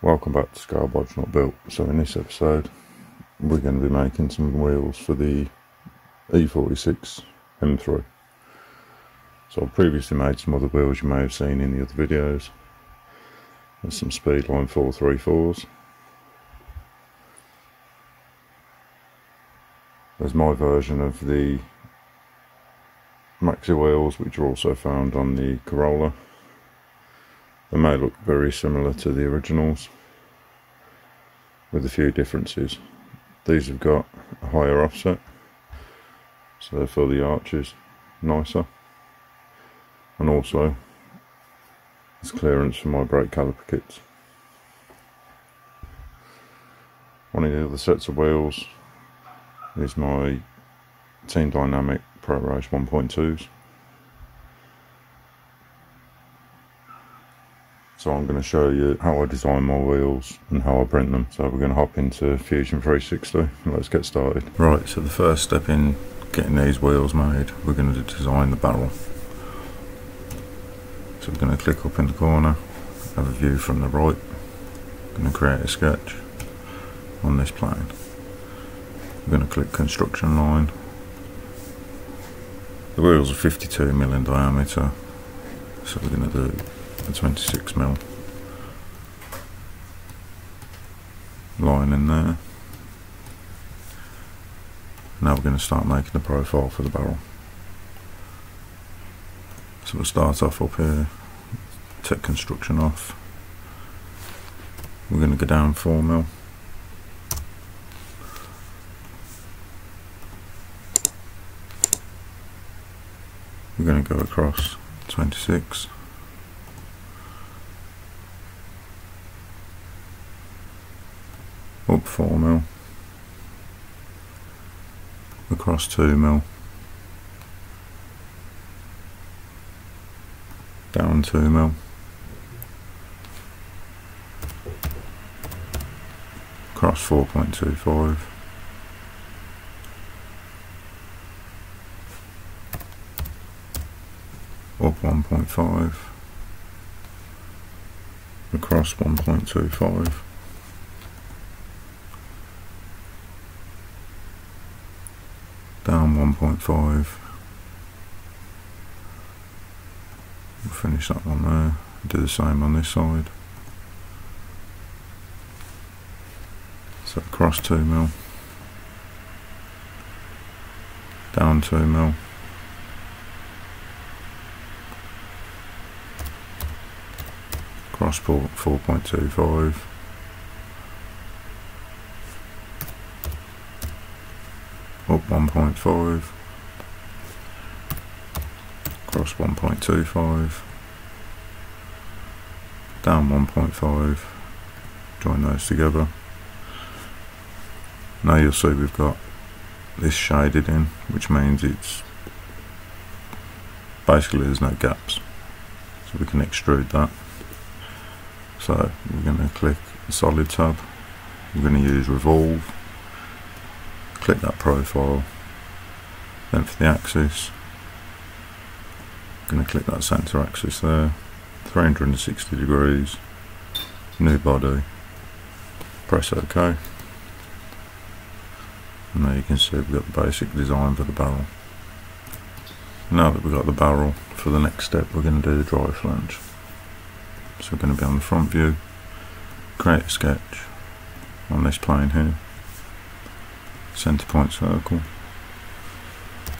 Welcome back to Scale: Bodied Not Built. So in this episode we're going to be making some wheels for the E46 M3. So I've previously made some other wheels you may have seen in the other videos. There's some Speedline 434s. There's my version of the Maxi wheels, which are also found on the Corolla. They may look very similar to the originals, with a few differences. These have got a higher offset, so therefore the arch is nicer, and also there's clearance for my brake caliper kits. One of the other sets of wheels is my Team Dynamic Pro Race 1.2s. So I'm going to show you how I design my wheels and how I print them. So we're going to hop into Fusion 360 and let's get started. Right, so the first step in getting these wheels made, we're going to design the barrel. So we're going to click up in the corner, have a view from the right. I'm going to create a sketch on this plane. We're going to click construction line. The wheels are 52mm in diameter, so we're going to do a 26mm line in there. Now we're going to start making the profile for the barrel. So we'll start off up here, take construction off. We're going to go down 4mm. We're going to go across 26. Up 4mm, across 2mm, down 2mm, across 4.25, up 1.5, across 1.25. down 1.5, we'll finish that one there, do the same on this side, so across 2mm, down 2mm, across 4.25, up 1.5, across 1.25, down 1.5, join those together. Now you'll see we've got this shaded in, which means it's basically there's no gaps, so we can extrude that. So we're going to click the solid tab, we're going to use revolve. Click that profile, then for the axis, I'm going to click that centre axis there, 360 degrees, new body, press OK, and there you can see we've got the basic design for the barrel. Now that we've got the barrel, for the next step we're going to do the drive flange. So we're going to be on the front view, create a sketch on this plane here, centre point circle,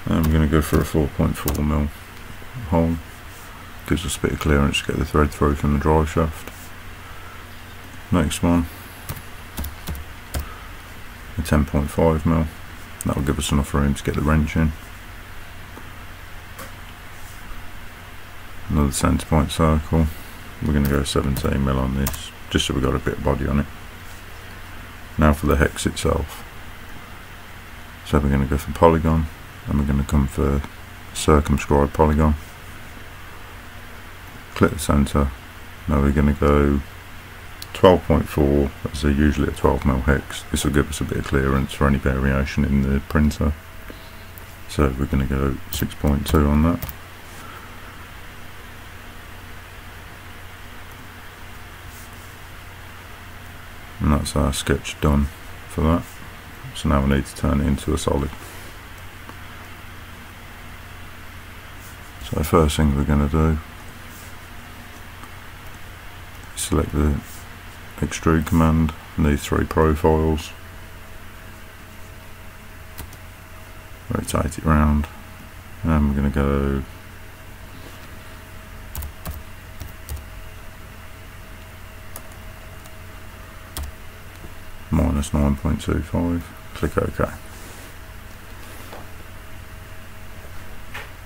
and we're going to go for a 4.4mm hole. Gives us a bit of clearance to get the thread through from the drive shaft. Next one, a 10.5mm, that will give us enough room to get the wrench in. Another centre point circle, we're going to go 17mm on this, just so we've got a bit of body on it. Now for the hex itself. So we're going to go for polygon, and we're going to come for circumscribed polygon. Click the centre. Now we're going to go 12.4, that's usually a 12mm hex. This will give us a bit of clearance for any variation in the printer. So we're going to go 6.2 on that. and that's our sketch done for that. So now we need to turn it into a solid. So the first thing we're going to do is select the extrude command and these three profiles, rotate it round, and we're going to go minus 9.25, click OK.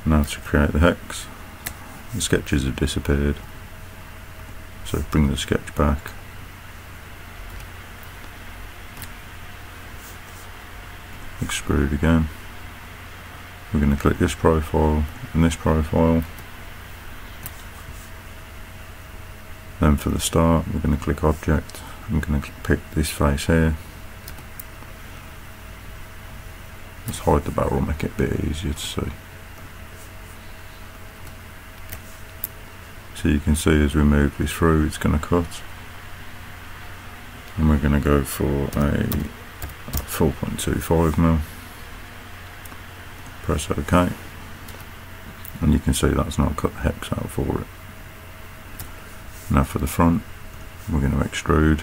Now to create the hex, the sketches have disappeared, so bring the sketch back, extrude again. We're going to click this profile and this profile, then for the start we're going to click object. I'm going to pick this face here. Let's hide the barrel, make it a bit easier to see. So you can see as we move this through it's going to cut, and we're going to go for a 4.25 mm. Press OK, and you can see that's not cut the hex out for it. Now for the front we're going to extrude,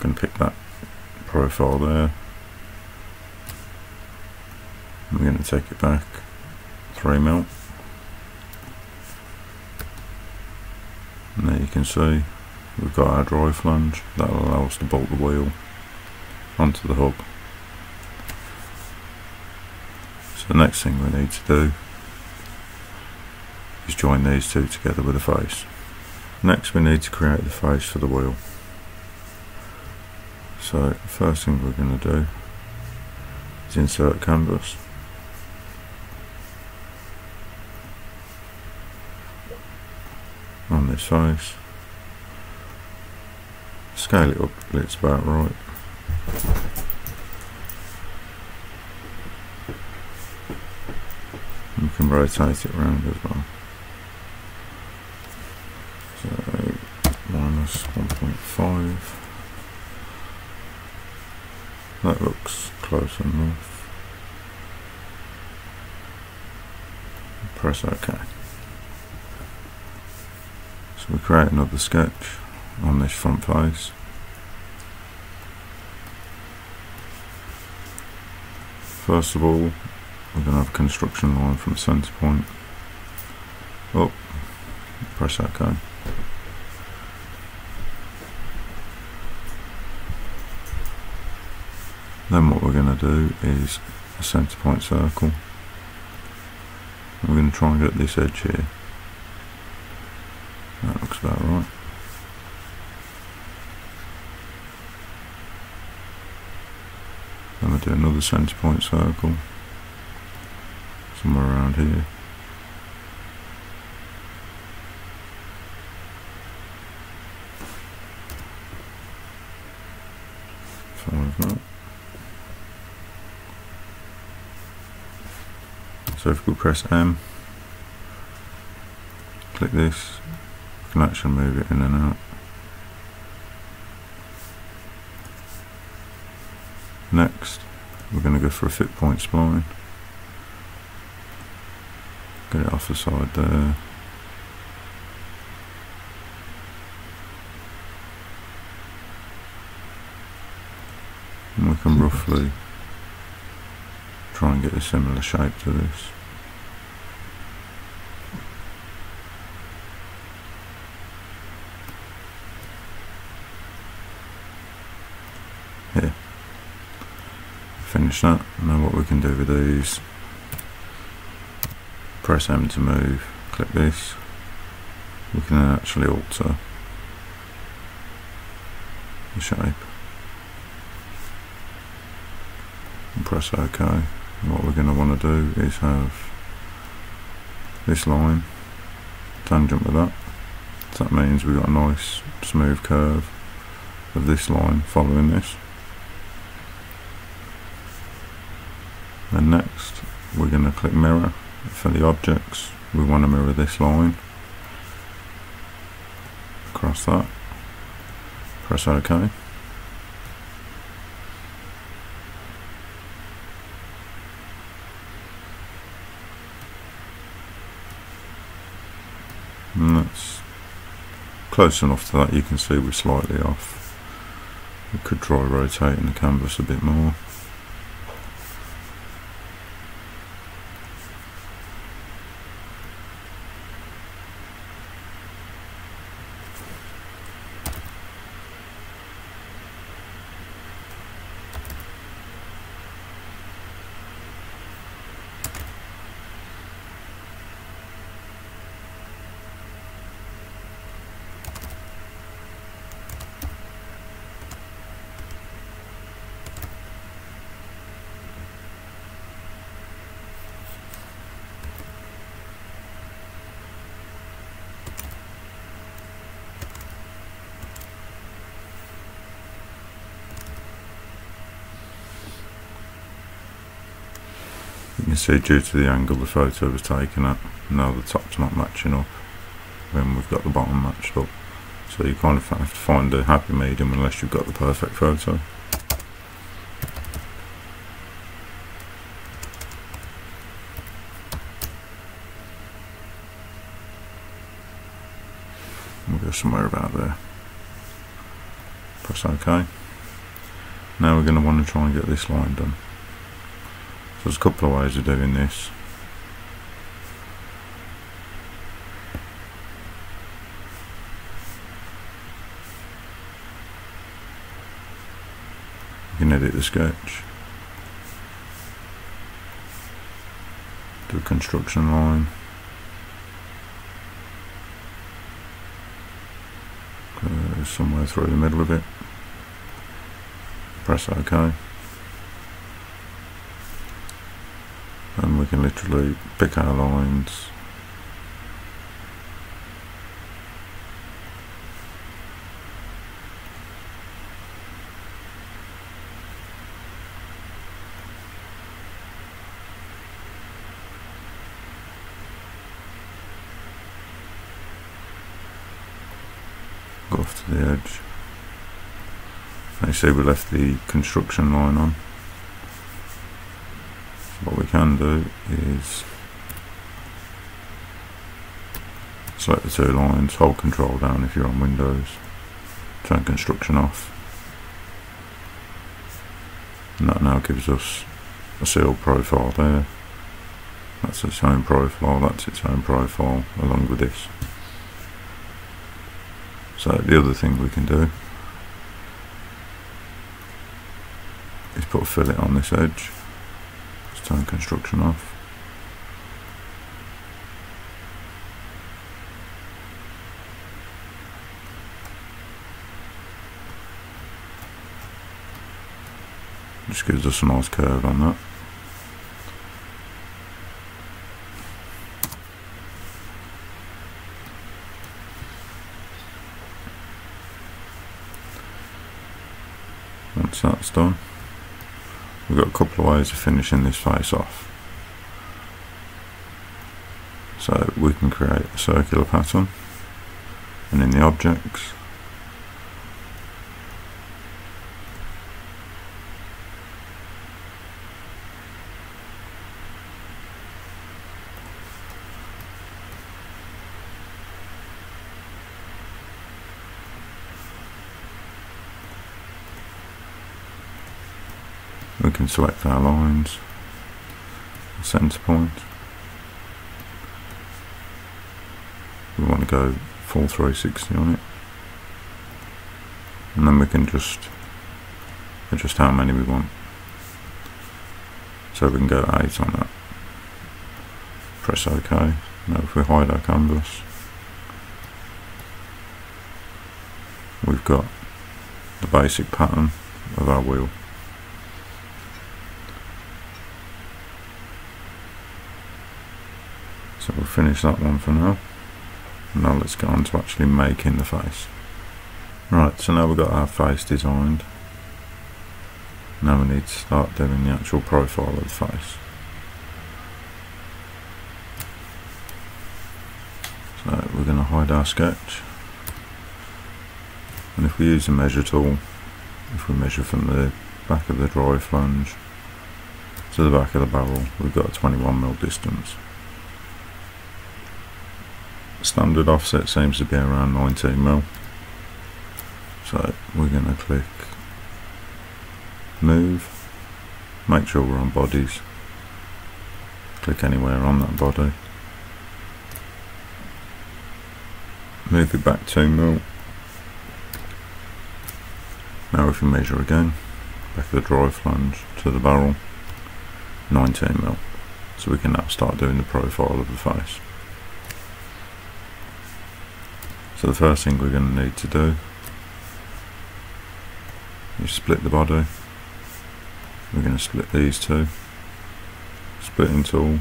going to pick that profile there, we're going to take it back 3 mm, and there you can see we've got our dry flange that will allow us to bolt the wheel onto the hub. The next thing we need to do is join these two together with a face. Next we need to create the face for the wheel. So the first thing we're going to do is insert canvas. On this face, scale it up till it's about right. You can rotate it around as well. So minus 1.5. That looks close enough. Press OK. So we create another sketch on this front face. First of all, we're going to have a construction line from centre point up, press OK. Then what we're going to do is a centre point circle. We're going to try and get this edge here. That looks about right. Then we'll do another centre point circle somewhere around here. So if we press M, click this, you can actually move it in and out. Next, we're going to go for a fit point spline. Get it off the side there. And we can roughly try and get a similar shape to this. Here. Finish that. Now what we can do with these, press M to move, click this, we can actually alter the shape, and press OK. And what we're going to want to do is have this line tangent with that, so that means we've got a nice smooth curve of this line following this. Then next we're going to click mirror. For the objects, we want to mirror this line across that. First one coming. And that's close enough to that. You can see we're slightly off. We could try rotating the canvas a bit more. You see, due to the angle the photo was taken at, now the top's not matching up when we've got the bottom matched up, so you kind of have to find a happy medium unless you've got the perfect photo. We'll go somewhere about there. Press OK. Now we're going to want to try and get this line done. There's a couple of ways of doing this. You can edit the sketch, do a construction line, go somewhere through the middle of it, press OK. And we can literally pick our lines, go off to the edge. Now you see we left the construction line on. What we can do is select the two lines, hold control down if you're on Windows, turn construction off, and that now gives us a sealed profile there. That's its own profile, that's its own profile along with this. So the other thing we can do is put a fillet on this edge. Turn construction off. Just gives us a nice curve on that. Once that's done, we've got a couple of ways of finishing this face off. So we can create a circular pattern, and in the objects, we can select our lines, centre point. We want to go full 360 on it, and then we can just adjust how many we want. So we can go 8 on that. Press OK. Now if we hide our canvas, we've got the basic pattern of our wheel. So we'll finish that one for now. Now let's go on to actually making the face. Right, so now we've got our face designed. Now we need to start doing the actual profile of the face. So we're going to hide our sketch. And if we use a measure tool, if we measure from the back of the drive flange to the back of the barrel, we've got a 21mm distance. Standard offset seems to be around 19mm, so we're going to click move, make sure we're on bodies, click anywhere on that body, move it back 2mm. Now if we measure again, back of the drive flange to the barrel, 19mm. So we can now start doing the profile of the face. So the first thing we're going to need to do is split the body. We're going to split these two. Splitting tool,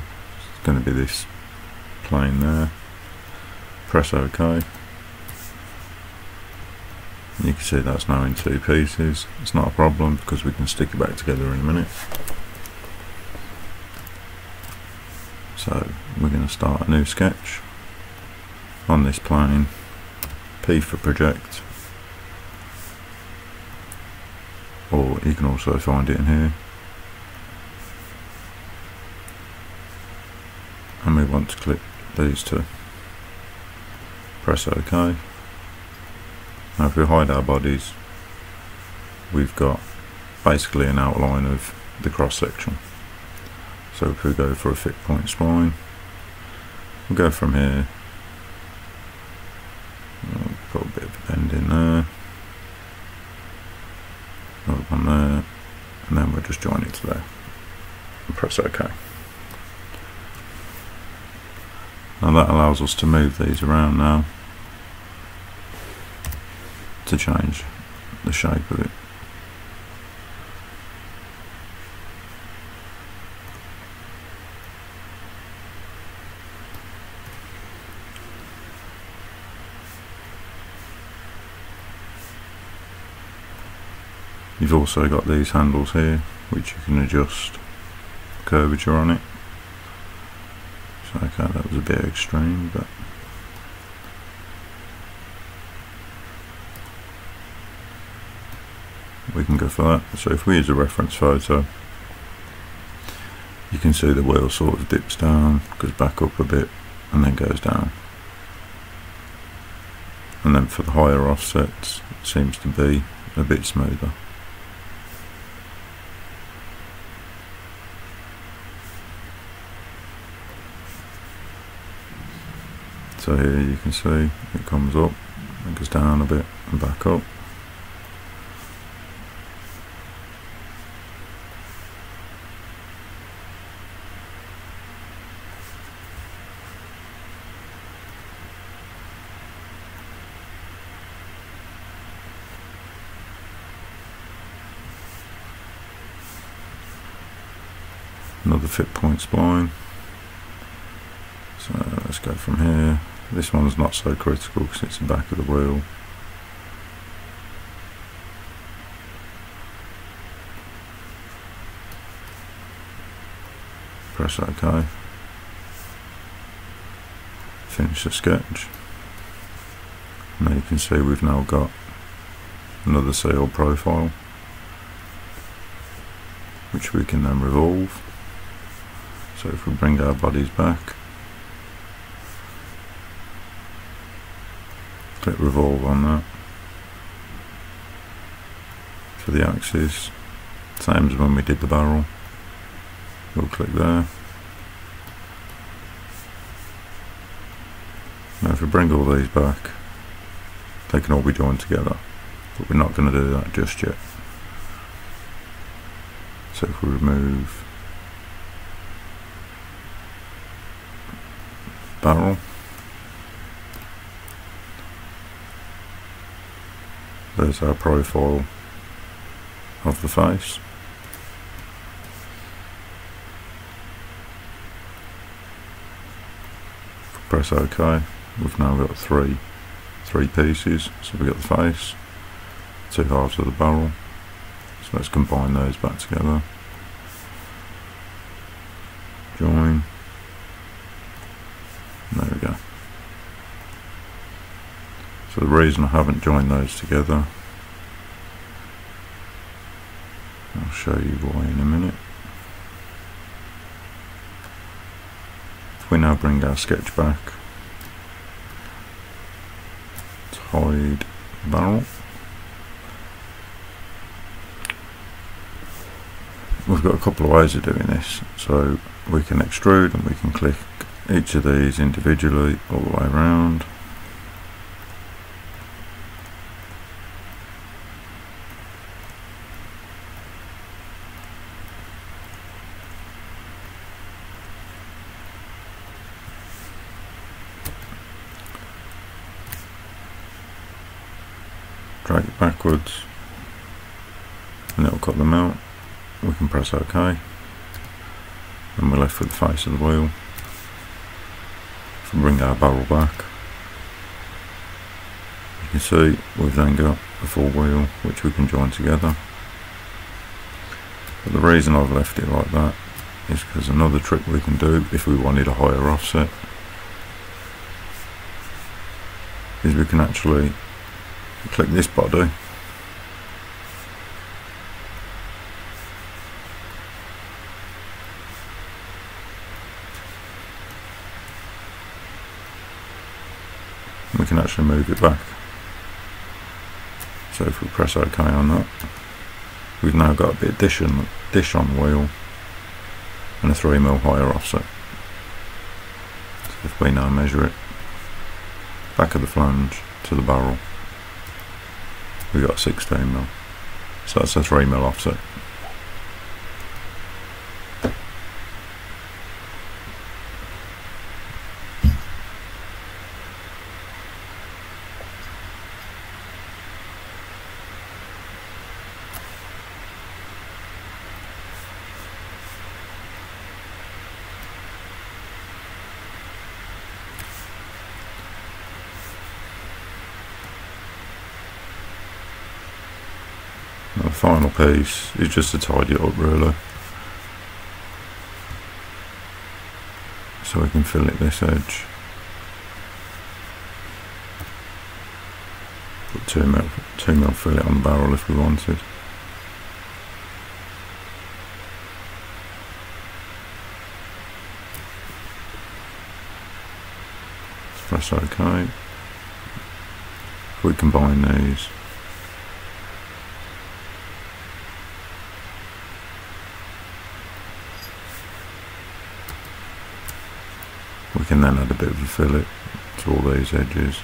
it's going to be this plane there. Press OK. You can see that's now in two pieces. It's not a problem because we can stick it back together in a minute. So we're going to start a new sketch on this plane. P for project, or you can also find it in here. And we want to click these two. Press OK. Now if we hide our bodies, we've got basically an outline of the cross section. So if we go for a fit point spline, we'll go from here, we'll put a bit of a bend in there, another one there, and then we'll just join it to there and press OK. Now that allows us to move these around now to change the shape of it. You've also got these handles here which you can adjust curvature on it. So okay, that was a bit extreme, but we can go for that. So if we use a reference photo, you can see the wheel sort of dips down, goes back up a bit and then goes down. And then for the higher offsets it seems to be a bit smoother. So here you can see it comes up and goes down a bit and back up. Another fit point spline, so let's go from here. This one's not so critical because it's the back of the wheel. Press OK, finish the sketch. Now you can see we've now got another seal profile which we can then revolve. So if we bring our bodies back, click revolve on that. For the axis, same as when we did the barrel, we'll click there. Now if we bring all these back, they can all be joined together, but we're not going to do that just yet. So if we remove barrel, there's our profile of the face. Press OK, we've now got three pieces. So we've got the face, two halves of the barrel, so let's combine those back together, join. There we go. So the reason I haven't joined those together, I'll show you why in a minute. If we now bring our sketch back, hide barrel, we've got a couple of ways of doing this. So we can extrude and we can click each of these individually all the way around. Drag it backwards and it'll cut them out. We can press OK and we're left with the face of the wheel. If we bring our barrel back, you can see we've then got the full wheel which we can join together. But the reason I've left it like that is because another trick we can do if we wanted a higher offset is we can actually click this body and we can actually move it back. So if we press OK on that, we've now got a bit of dish on the wheel and a 3mm higher offset. So if we now measure it, back of the flange to the barrel, we got 16mm, so that's a 3mm offset. The final piece is just to tidy it up really, so we can fillet this edge, put 2mm fillet on the barrel if we wanted. Press OK. If we combine these, we can then add a bit of a fillet to all these edges.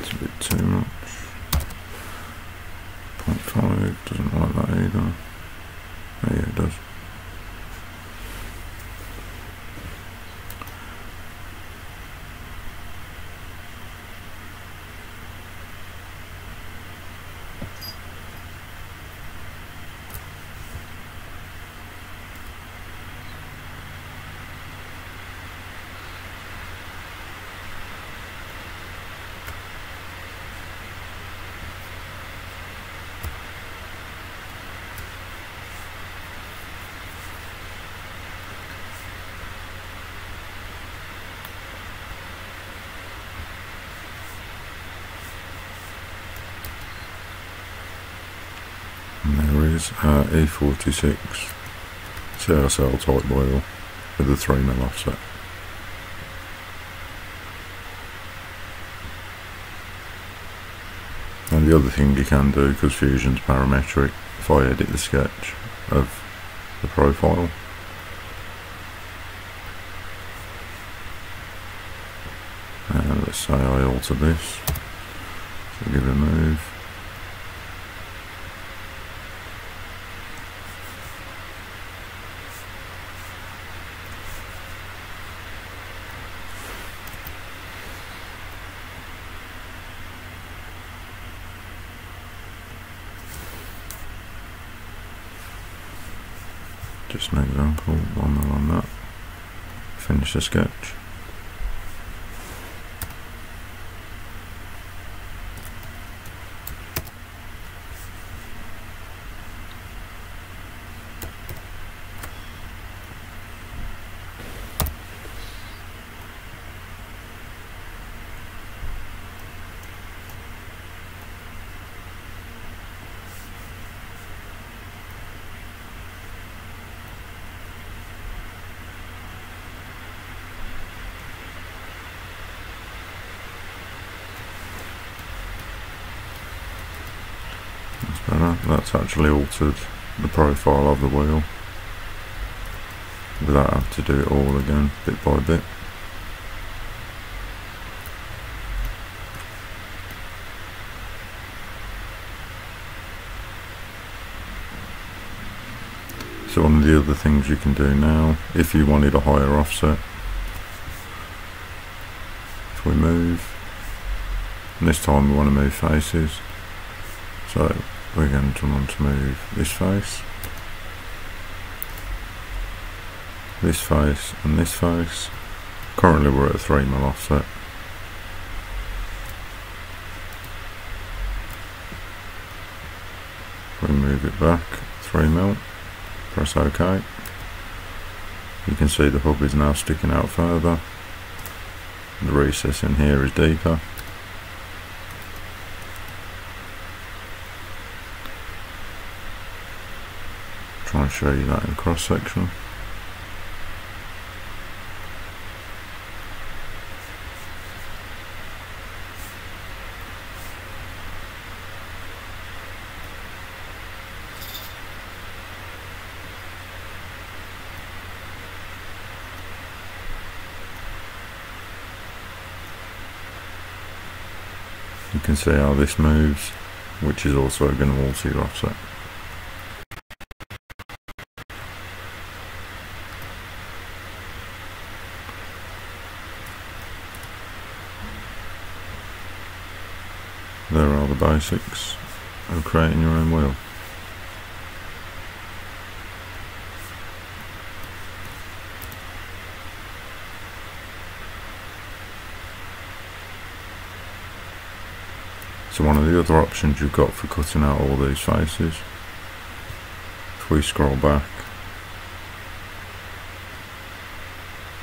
It's a bit too much. 0.5, doesn't like that either. Oh yeah, it does. Our E46 CSL type wheel with a 3mm offset. And the other thing you can do, because Fusion's parametric, if I edit the sketch of the profile, and let's say I alter this, so give it a move. Just an example, one on that. If finish the sketch. That's actually altered the profile of the wheel without having to do it all again, bit by bit. So one of the other things you can do now, if you wanted a higher offset, if we move, and this time we want to move faces, so we're going to want to move this face and this face. Currently we're at a 3mm offset. We move it back 3mm, press OK. You can see the hub is now sticking out further. The recess in here is deeper. I'll show you that in cross section. You can see how this moves, which is also going to alter your offset. There are the basics of creating your own wheel. So one of the other options you've got for cutting out all these faces, if we scroll back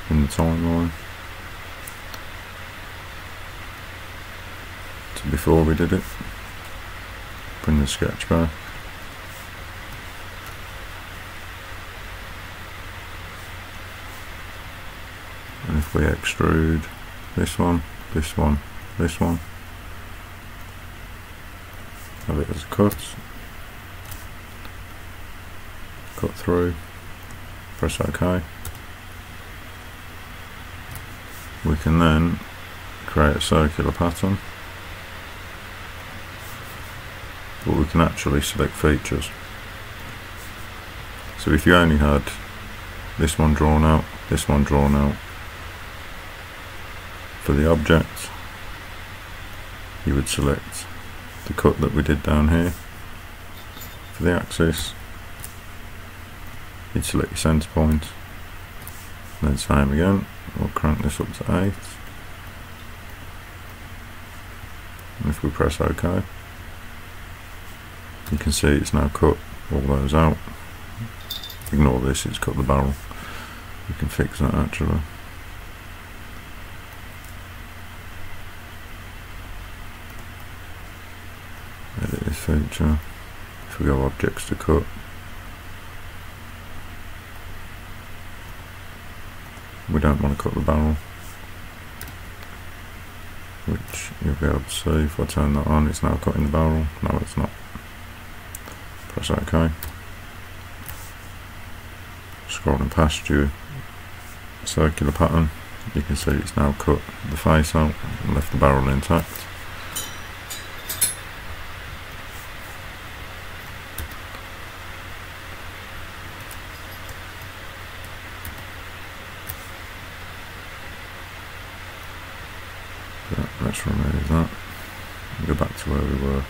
in the timeline, before we did it, bring the sketch back, and if we extrude this one, this one, this one, have it as a cut through, press OK, we can then create a circular pattern. But we can actually select features. So if you only had this one drawn out for the object, you would select the cut that we did down here for the axis, you'd select your centre point, and then same again, we'll crank this up to 8, and if we press OK, you can see it's now cut all those out. Ignore this, it's cut the barrel. We can fix that actually. Edit this feature. If we go objects to cut, we don't want to cut the barrel, which you'll be able to see if I turn that on. It's now cutting the barrel. No, it's not. Press OK. Scrolling past your circular pattern, you can see it's now cut the face out and left the barrel intact. But let's remove that and go back to where we were.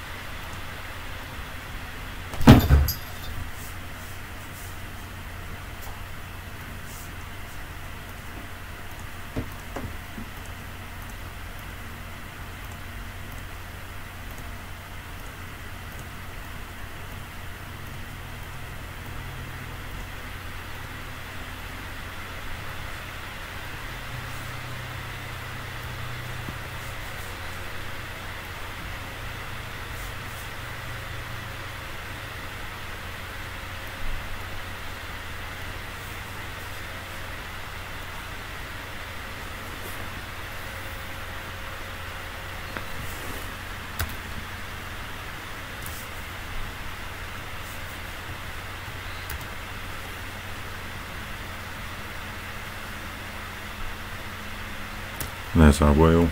And there's our wheel.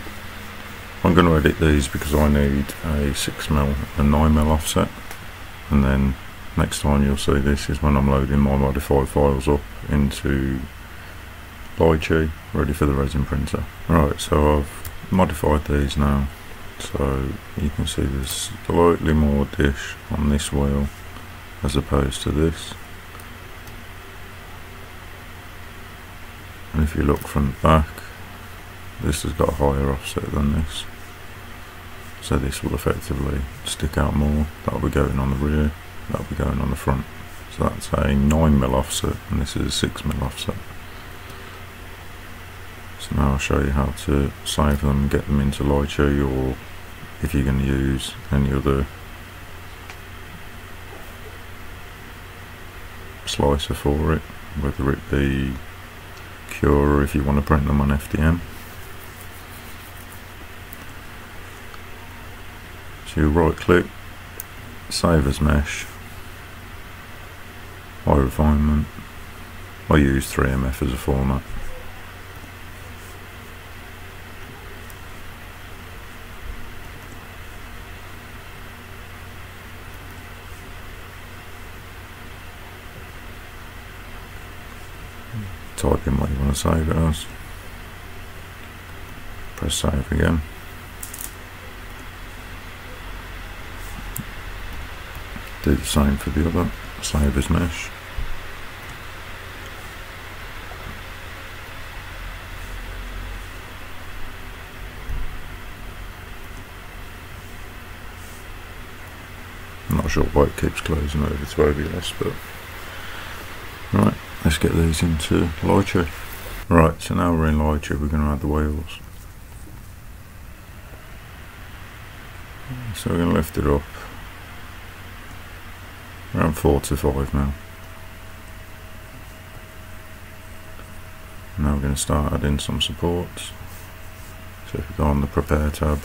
I'm going to edit these because I need a 6mm and 9mm offset, and then next time you'll see this is when I'm loading my modified files up into Lychee, ready for the resin printer. Right, so I've modified these now, so you can see there's slightly more dish on this wheel as opposed to this. And if you look from the back, this has got a higher offset than this, so this will effectively stick out more. That'll be going on the rear, that'll be going on the front. So that's a 9mm offset and this is a 6mm offset. So now I'll show you how to save them, get them into Lychee, or if you're going to use any other slicer for it, whether it be Cura if you want to print them on FDM. So you right click, save as mesh, high refinement. I use 3MF as a format. Type in what you want to save it as, press save again. Do the same for the other, save as mesh. I'm not sure why it keeps closing over to OBS, but right, let's get these into Lychee. Right, so now we're in Lychee, we're going to add the wheels. So we're going to lift it up around 4 to 5 now. Now we're going to start adding some supports. So if we go on the prepare tab,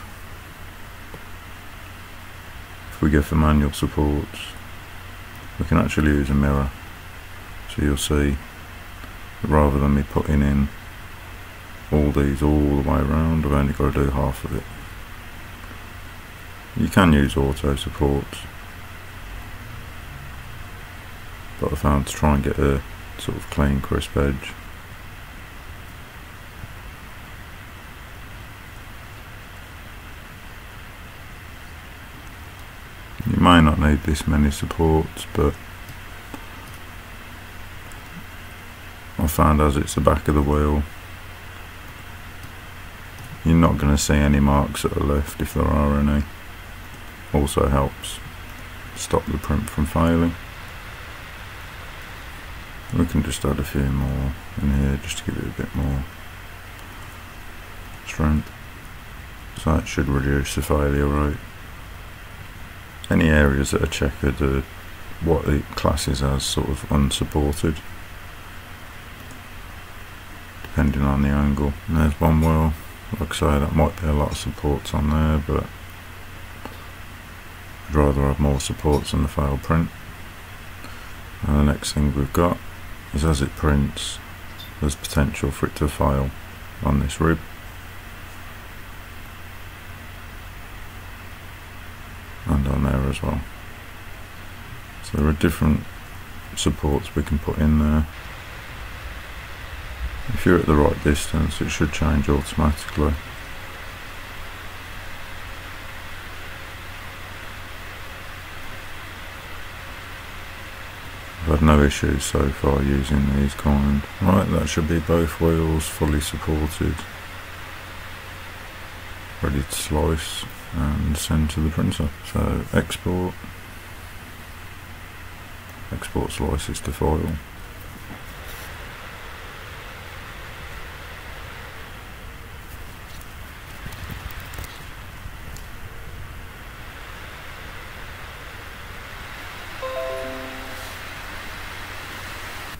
if we go for manual supports, we can actually use a mirror. So you'll see that rather than me putting in all these all the way around, I've only got to do half of it. You can use auto supports, but I found to try and get a sort of clean, crisp edge, you may not need this many supports, but I found as it's the back of the wheel, you're not going to see any marks at the left if there are any. Also helps stop the print from failing. We can just add a few more in here just to give it a bit more strength. So that should reduce the failure rate. Any areas that are checkered are what it classes as sort of unsupported, depending on the angle. And there's one wheel. Like I say, that might be a lot of supports on there, but I'd rather have more supports than the failed print. And the next thing we've got is, as it prints, there's potential for it to fail on this rib. And on there as well. So there are different supports we can put in there. If you're at the right distance, it should change automatically. I've had no issues so far using these kind. Right, that should be both wheels fully supported, ready to slice and send to the printer. So export, export slices to file.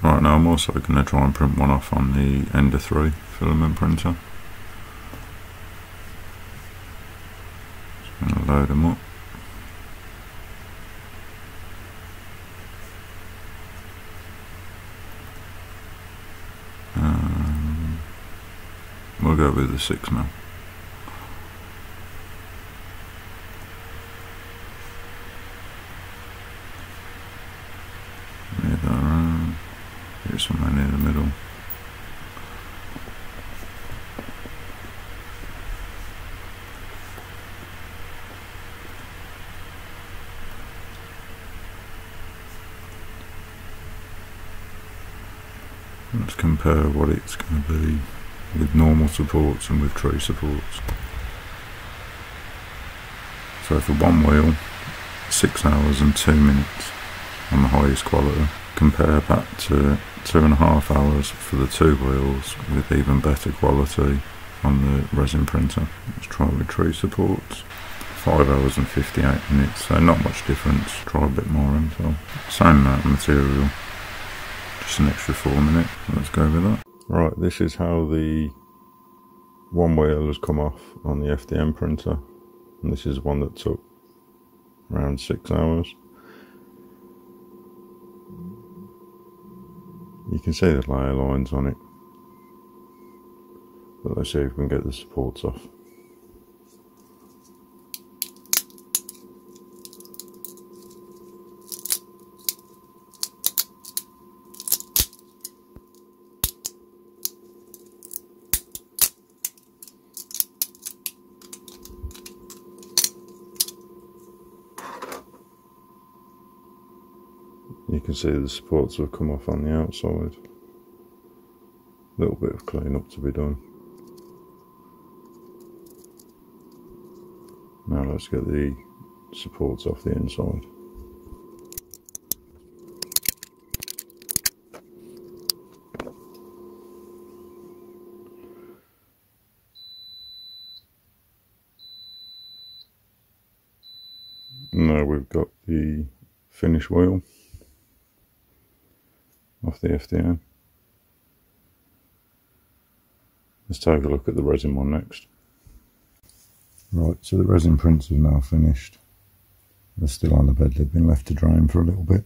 Right, now I'm also going to try and print one off on the Ender 3 filament printer. So I'm going to load them up. We'll I'll go with the 6mm. Move that around. Here's somewhere near the middle. Let's compare what it's going to be with normal supports and with tray supports. So for one wheel, 6 hours and 2 minutes on the highest quality. Compare that to 2.5 hours for the two wheels with even better quality on the resin printer. Let's try with tray supports. 5 hours and 58 minutes, so not much difference. Try a bit more info. Same amount of material, just an extra 4 minutes. Let's go with that. Right, this is how the one wheel has come off on the FDM printer, and this is one that took around 6 hours. You can see the layer lines on it, but let's see if we can get the supports off. You can see the supports have come off on the outside. A little bit of clean up to be done. Now let's get the supports off the inside. Now we've got the finish wheel off the FDM. Let's take a look at the resin one next. Right, so the resin prints is now finished. They're still on the bed, they've been left to drain for a little bit.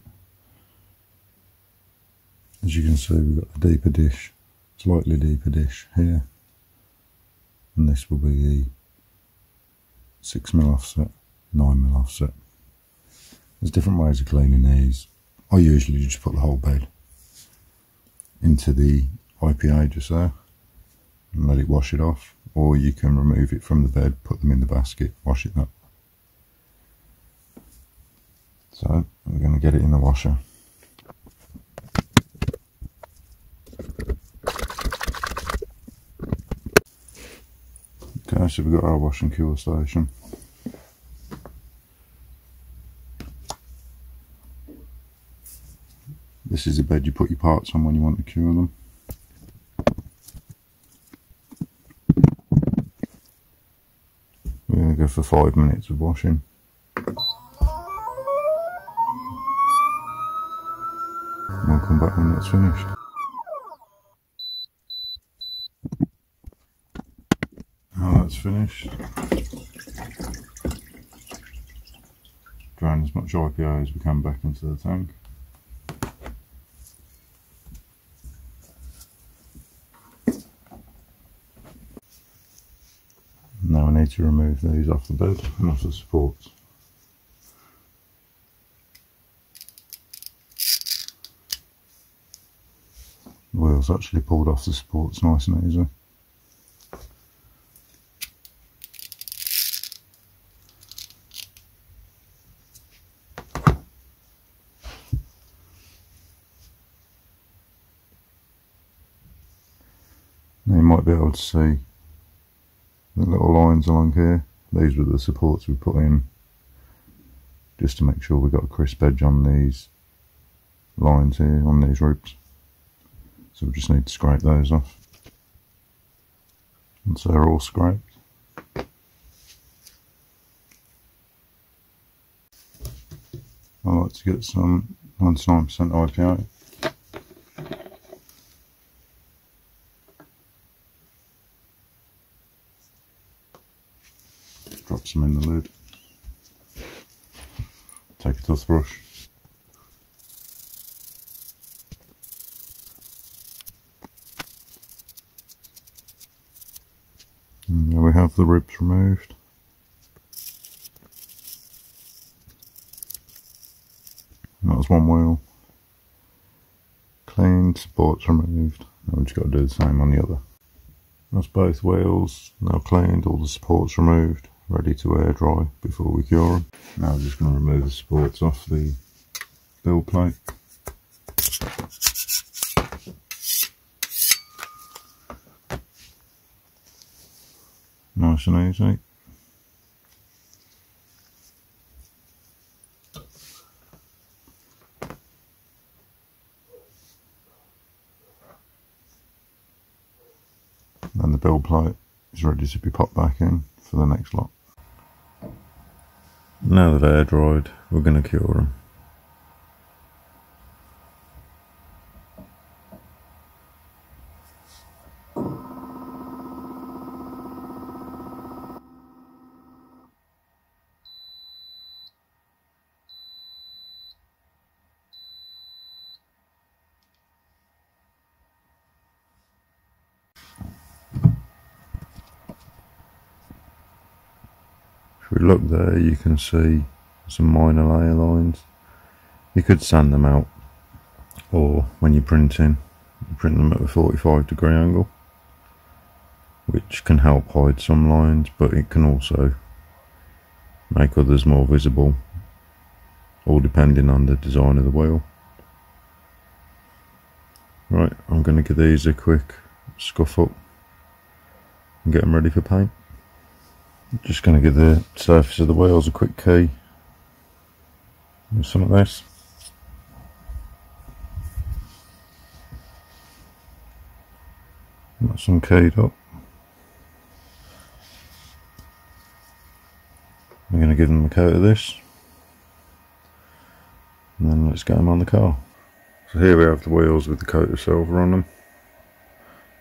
As you can see, we've got the deeper dish, slightly deeper dish here, and this will be the 6mm offset, 9mm offset. There's different ways of cleaning these. I usually just put the whole bed into the IPA just there and let it wash it off, or you can remove it from the bed, put them in the basket, wash it up. So we're going to get it in the washer. Okay, so we've got our wash and cure station. This is the bed you put your parts on when you want to cure them. We're going to go for 5 minutes of washing. And we'll come back when that's finished. Now that's finished. Drain as much IPA as we can back into the tank. To remove these off the bed and off the supports. The wheel's actually pulled off the supports nice and easy. Now you might be able to see the little lines along here. These were the supports we put in just to make sure we got a crisp edge on these lines here, on these ribs. So we just need to scrape those off. And so they're all scraped. I like to get some 99% IPA. Drop some in the lid. Take a toothbrush. have the ribs removed. And that was one wheel. Clean, supports removed. Now we've just got to do the same on the other. That's both wheels, now cleaned, all the supports removed, ready to air dry before we cure them. Now we're just going to remove the supports off the build plate. Nice and easy. And the build plate is ready to be popped back in for the next lot. Now that air dried, we're going to cure them. If we look there, you can see some minor layer lines. You could sand them out, or when you're printing, you print them at a 45-degree angle, which can help hide some lines, but it can also make others more visible, all depending on the design of the wheel. Right, I'm going to give these a quick scuff up and get them ready for paint. Just going to give the surface of the wheels a quick key with some of this. Got some keyed up. I'm going to give them a coat of this and then let's get them on the car. So here we have the wheels with the coat of silver on them.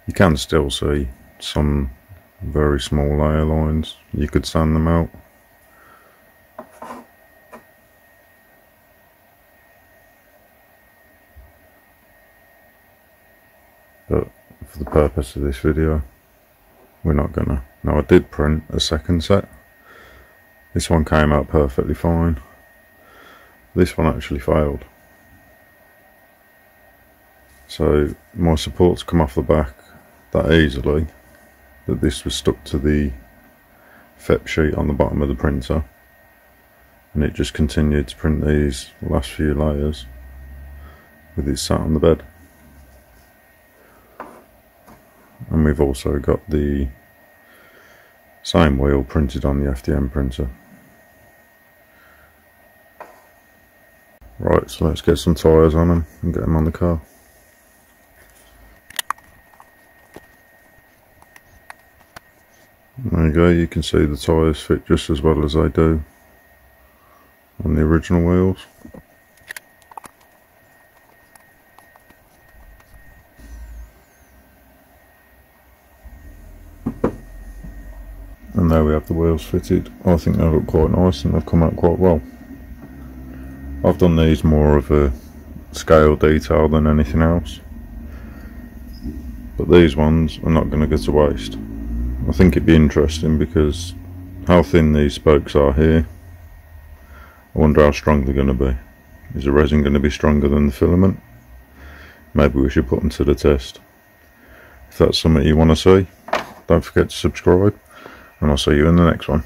You can still see some very small layer lines. You could sand them out. But for the purpose of this video, we're not gonna. Now I did print a second set. This one came out perfectly fine. This one actually failed. So my supports come off the back that easily, that this was stuck to the FEP sheet on the bottom of the printer, and it just continued to print these last few layers with it sat on the bed. And we've also got the same wheel printed on the FDM printer. Right, so let's get some tyres on them and get them on the car. There you go, you can see the tyres fit just as well as they do on the original wheels. And there we have the wheels fitted. I think they look quite nice and they've come out quite well. I've done these more of a scale detail than anything else, but these ones are not going to go to waste. I think it'd be interesting because how thin these spokes are here, I wonder how strong they're going to be. Is the resin going to be stronger than the filament? Maybe we should put them to the test. If that's something you want to see, don't forget to subscribe, and I'll see you in the next one.